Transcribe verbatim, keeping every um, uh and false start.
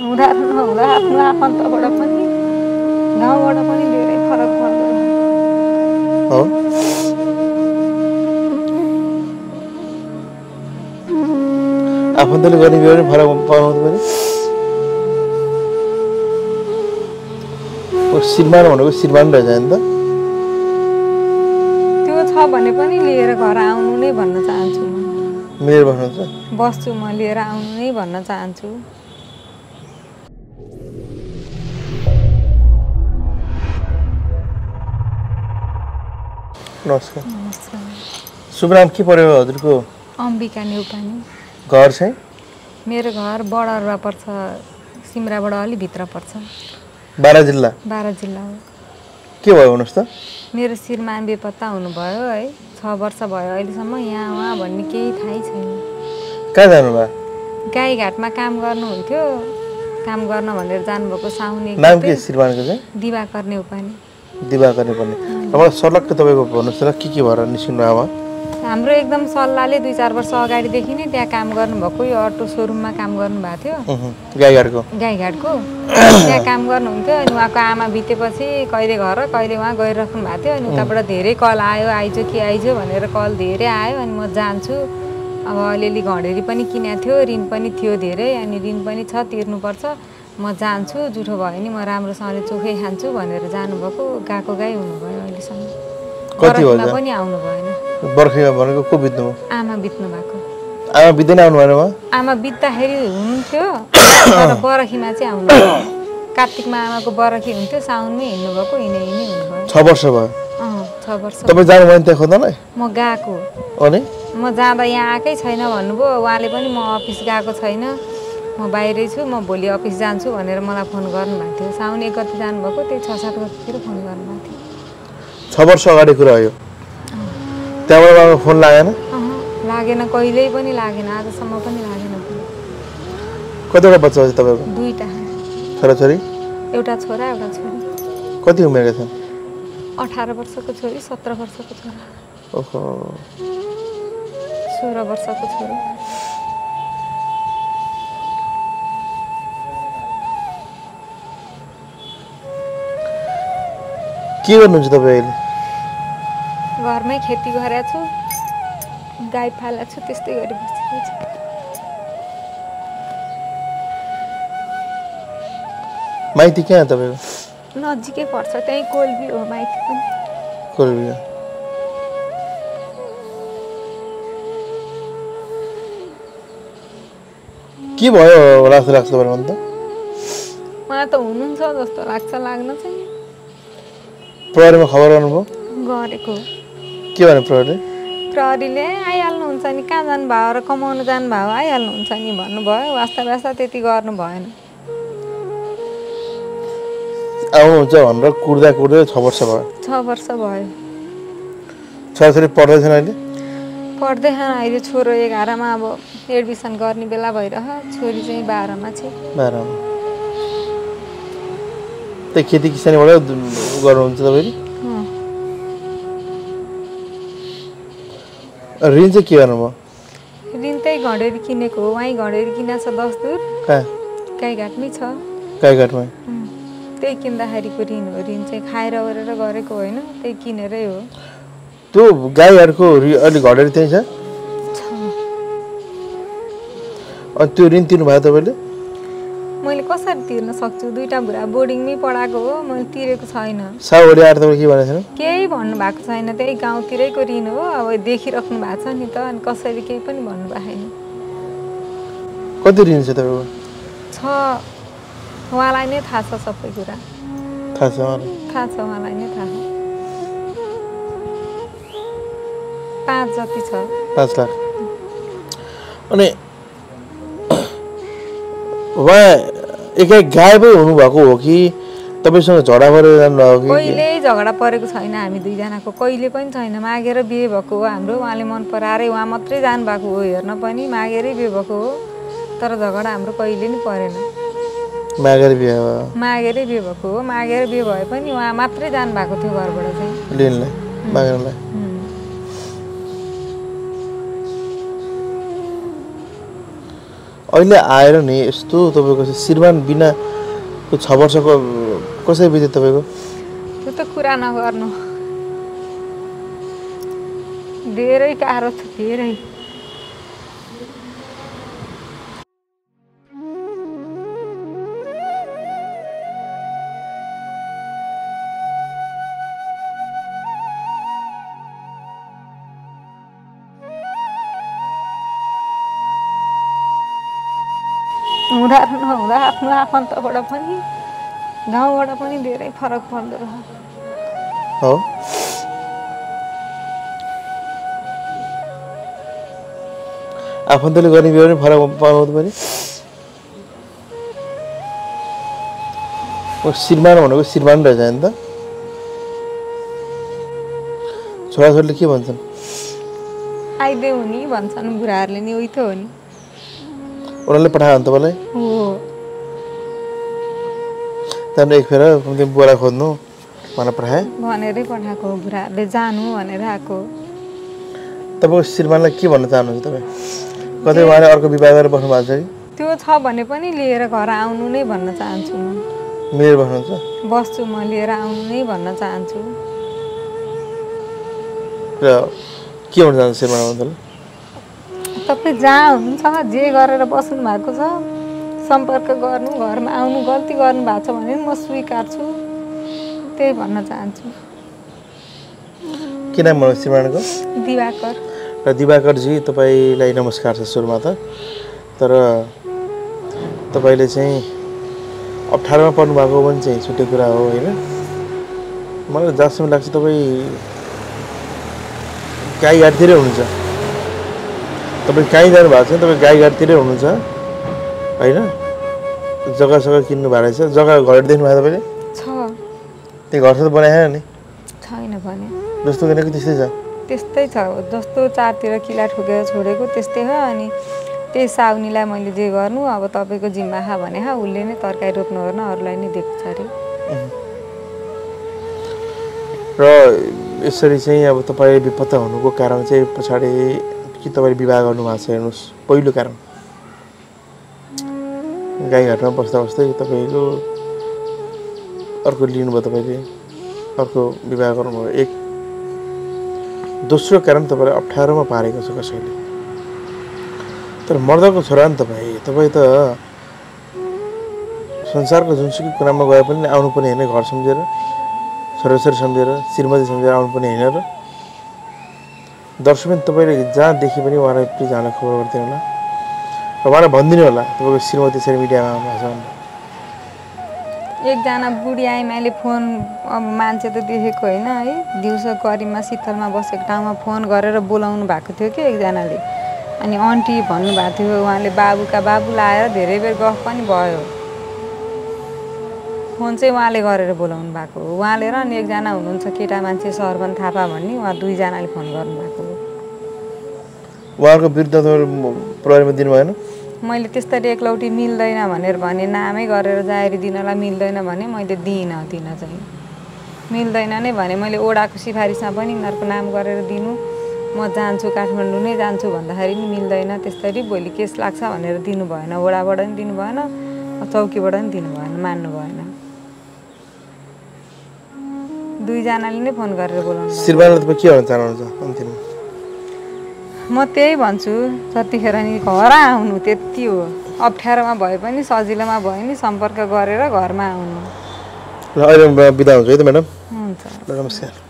हुँदा नहुँदा आफ्नो आफन्तबाट पनि गाउँबाट पनि धेरै फरक पर्छ हो। आफन्तले गर्ने बेला फरक पाउनु पर्छ। ओ श्रीमान भनेको श्रीमान रहेछ हैन त। त्यो छ भने पनि लिएर घर आउनु नै भन्न चाहन्छु म। मेरो भन्न छ बस्छु म लिएर आउनु नै भन्न चाहन्छु। नमस्कार। शुभ नाम के पर्यो हजुरको? अम्बिका नेउपानी। घर चाहिँ? मेरो घर बडरुवा पर्छ, सिमराबाट अलि भित्र पर्छ। बारा जिल्ला? बारा जिल्ला हो। के भयो भन्नुस् त? मेरो श्रीमान बेपत्ता हुनुभयो है, छ वर्ष भयो अहिलेसम्म। यहाँ उहाँ भन्ने केही थाहै छैन। कहाँ जानुभयो? गाईघाटमा काम गर्नुहुन्थ्यो, काम गर्न भनेर जानुभएको साउने। नाम के श्रीमानको चाहिँ? दिवाकर नेउपानी। दिवाकर नेउपानी। अब सल्लाहको तपाईको भन्नुस् त के के भएर निस्किनु आमा? हाम्रो एकदम सल्लाहले दुई चार वर्ष अगाडिदेखि नै त्यहाँ काम गर्नुभएको, यो अटो सोरुममा काम गर्नुभएको थियो गाईघाटको। गाईघाटको त्यहाँ काम गर्नुहुन्थ्यो। अनि उहाँको आमा बितेपछि कहिले घर कहिले उहाँ गइराख्नु भएको थियो। अनि उताबाट धेरै कल आयो, आइजो कि आइजो भनेर कल धेरै आयो। अनि म जान्छु, अब अलिअलि घडेरी पनि किनेको थियो, ऋण पनि थियो धेरै, अनि ऋण पनि छ तिर्नुपर्छ, म जान्छु, जुठो भयो नि म राम्रोसँगले चोखै खान्छु भनेर जानुभएको। गएको गाई हुनुभयो अहिलेसम्म। कति होला पनि आउनु भएन। बर्खेमा भनेको को बित्नु? आमा बित्नु भएको। आमा बित्दैन आउनु भएन? आमा बित्दाखेरि हुनुहुन्थ्यो तर बर्खेमा चाहिँ आउनु भएन। कार्तिकमा आमाको बर्खे हुन्थ्यो, साउनमै हिँड्नु भएको, हिँडे हिँडे हुनुभयो। छ वर्ष भयो। अँ छ वर्ष। तपाईँ जानु भएन त्यहाँ खोज्नलाई? म गएको। अनि? म जाँदा यहाँ आएकै छैन भन्नुभयो। उहाँले पनि म अफिस गएको छैन, म बाहिरै छु, म भोलि अफिस जान्छु भनेर मलाई फोन गर्नुभएको थियो। साउन एक गते जानुभएको, त्यही छ सात गतितिर फोन गर्नुभएको थियो। छ वर्ष अगाडि कुरा हो। त्यहाँबाट फोन लागेन? लागेन, कहिल्यै पनि लागेन, आजसम्म पनि लागेन। कतिवटा बच्चा छ तपाईँको? दुईवटा छोराछोरी, एउटा छोरा एउटा छोरी। कति उमेरका छन्? अठार वर्षको छोरी, सत्र वर्षको छोरा, ओहो सोह्र वर्षको छोरी। के गर्नुहुन्छ तपाईँ? घरमै खेती गरेको छु, गाई पालेको छु, त्यस्तै गरी बसेको छु। माइती कहाँ हो तपाईँको? नजिकै पर्छ, त्यही कोल्बी हो माइती पनि। कोल्बी हो। के भयो होला जस्तो लाग्छ तपाईँलाई? भन्दा मलाई त हुनुहुन्छ जस्तो लाग्छ, लाग्न चाहिँ। प्रहरीमा खबर गर्नुभयो? गरेको। के भन्यो प्रहरीले? प्रहरीले आइहाल्नुहुन्छ नि, कहाँ जानुभयो र कमाउनु जानुभयो, आइहाल्नुहुन्छ नि भन्नुभयो। वास्ता वास्ता त्यति गर्नु भएन। आउनुहुन्छ भनेर कुर्दा कुर्दै छ वर्ष भयो। छ वर्ष भयो। छोराछोरी पढ्दैछन् अहिले? पढ्दैछन् अहिले। छोरो एघारमा अब एडमिसन गर्ने बेला भइरह, छोरी चाहिँ बाह्रमा छ। बाह्रमा। त्यही खेती किसानीबाट गर्नुहुन्छ तपाईँले? ऋण चाहिँ के गर्नुभयो? ऋण त्यही घडेरी किनेको हो, उहीँ घडेरी किना छ दस दूर। कहाँ? गाईघाटमै छ। गाईघाटमै? त्यही किन्दाखेरिको ऋण हो। ऋण चाहिँ खाएर ओरेर गरेको होइन, त्यही किनेरै हो। त्यो गाईहरूको अलि घडेरी त्यही छ? अनि त्यो ऋण तिर्नुभयो तपाईँले? मैले कसरी तिर्न सक्छु? दुईटा बुढा बोर्डिङमै पढाएको हो, मैले तिरेको छैन। साउले आएर त के भनेछ? केही भन्नु भएको छैन, त्यही गाउँतिरैको ऋण हो। अब देखिराख्नु भएको छ नि त, अनि कसैले केही पनि भन्नु भएको छैन। कति ऋण छ तपाईको? छ, उहाँलाई नै थाहा छ सबै कुरा। थाहा छ? थाहा छ, उहाँलाई नै थाहा छ। पाँच जति छ। पाँच लाख। अनि उहाँ एकै गायबै हुनुभएको हो कि तपाईँसँग झगडा परेर जानुभएको? कहिल्यै झगडा परेको छैन, हामी दुईजनाको कहिले पनि छैन। मागेर बिहे भएको हो हाम्रो, उहाँले मन पराएरै उहाँ मात्रै जानुभएको हो, हेर्न पनि मागेरै बिहे भएको हो। तर झगडा हाम्रो कहिले नि परेन। मागेर बिहे भयो? मागेरै बिहे भएको हो। मागेर बिहे भए पनि उहाँ मात्रै जानुभएको थियो घरबाट चाहिँ लिनलाई, माग्नलाई। अहिले आएर नि यस्तो तपाईको श्रीमान बिना छ वर्षको कसरी बित्यो तपाईको त्यो त कुरा नगर्नु धेरै गाह्रो थियो धेरै उदाहरण हुँदा आफ्नो आफन्तबाट पनि गाउँबाट पनि धेरै फरक पर्दो रह्यो हो आफन्तले गर्ने बेला पनि फरक पाउँदो पनि ओ श्रीमान भनेको श्रीमान रहेछ हैन त छोराछोरीले के भन्छन् आइदे हुनी भन्छन् बुढाहरूले नि उही त हो नि उनीहरूले पठायो त मलाई हो तने एक फेर उनले बुरा खोज्नु मलाई पठाए भनेरै पठाएको बुराले जानु भनेर आको तपाईको श्रीमानलाई के भन्न चाहनुहुन्छ तपाई कतै उहाँले अर्को विवाह गरेर बस्नु भएको छ त्यो छ भने पनि लिएर घर आउनु नै भन्न चाहन्छु म मेरो भन्न छ बस्छु म लिएर आउनु नै भन्न चाहन्छु र के भन्न चाहन्छु श्रीमानलाई तपाईं जहाँ हुनुहुन्छ जे गरेर बस्नु भएको छ सम्पर्क गर्नु घरमा आउनु गल्ती गर्नु भएको छ भने म स्वीकार्छु त्यही भन्न चाहन्छु के नाम हो श्रीमानको दिवाकर र दिवाकर जी तपाईलाई नमस्कार छ सुरुमा त तर तपाईले चाहिँ अठार मा पढ्नु भएको भने चाहिँ छुट्टै कुरा हो हैन मलाई जसमा लाग्छ तपाई गाई घाटतिर हुनुहुन्छ तब कहीं जानु भएको छैन तब गाई घाटतिर हुनुहुन्छ हैन जग्गा सबै किन्नु भएको छ जग्गा घर देख्नु भएको तपाईले छ त्यो घर त बनाएन नि छैन भने जस्तो किनेको त्यस्तै छ त्यस्तै छ जस्तो चारतिर किला ठोकेर छोडेको त्यस्तै हो अनि त्यही साउनीलाई मैले जे गर्नु अब तपाईको जिम्मा हा भने हा उले नै तरकारी रोप्नु गर्न अरुलाई नै दिएको छ रे र यसरी चाहिँ अब तपाई बेपत्ता हुनुको कारण चाहिँ पछाडी कि तपाईले विवाह गर्नु भएको छ हेर्नुस् पहिलो कारण गाईघाटमा बस्दा बस्दै तपाईको अर्को लिनुभयो तपाईले अर्को विवाह गर्नुभयो एक दोस्रो कारण तपाईले अठार मा पारेको छ कसैले तर मर्दको छोरा नि तपाई तपाई त संसारको जुनसुकै कुनामा गए पनि आउनु पनि हैन घर सम्झेर छोराछोरी सम्झेर श्रीमती सम्झेर आउनु पनि हैन र दर्शकबिन तपाईले जहाँ देखे पनि उहाँलाई प्लिज हामीलाई खबर गरिदिनु होला र उहाँलाई भनिदिनु होला तपाईको श्रीमती सर मिडियामा आउनुहुन्छ एकजना बुढी आए मैले फोन अब मान्छे त देखेको होइन है दिउँसो करीमा शीतलमा बसेको ठाउँमा फोन गरेर बोलाउनु भएको थियो कि एकजनाले अनि आन्टी भन्नुभएको थियो उहाँले बाबुका बाबु लाएर धेरै बेर गफ पनि भयो फोन चाहिँ उहाँले गरेर बोलाउनु भएको हो उहाँले र अनि एकजना हुनुहुन्छ केटा मान्छे सरवन थापा भन्ने उहाँ दुईजनाले फोन गर्नुभएको हो उहाँको विरुद्ध प्रहरीमा दिनु भएन मैले त्यसरी एकलौटी मिल्दैन भनेर भने नामै गरेर जाहेरी दिनलाई मिल्दैन भने मैले दिइनँ दिन चाहिँ मिल्दैन नै भने मैले ओडाको सिफारिसमा पनि उनीहरूको नाम गरेर दिनु म जान्छु काठमाडौँ नै जान्छु भन्दाखेरि नि मिल्दैन त्यसरी भोलि केस लाग्छ भनेर दिनु भएन ओडाबाट पनि दिनु भएन चौकीबाट पनि दिनु भएन मान्नु भएन दुईजनाले नै फोन गरेर बोलाउनु श्रीमानले त के भन्न चाहनुहुन्छ अन्तिममा म त्यही भन्छु जतिखेर नि घर आउनु त्यति हो अप्ठ्यारोमा भए पनि सजिलोमा भए नि सम्पर्क गरेर घरमा आउनु ल अहिले बिदा हुन्छ है त म्याडम हुन्छ नमस्कार।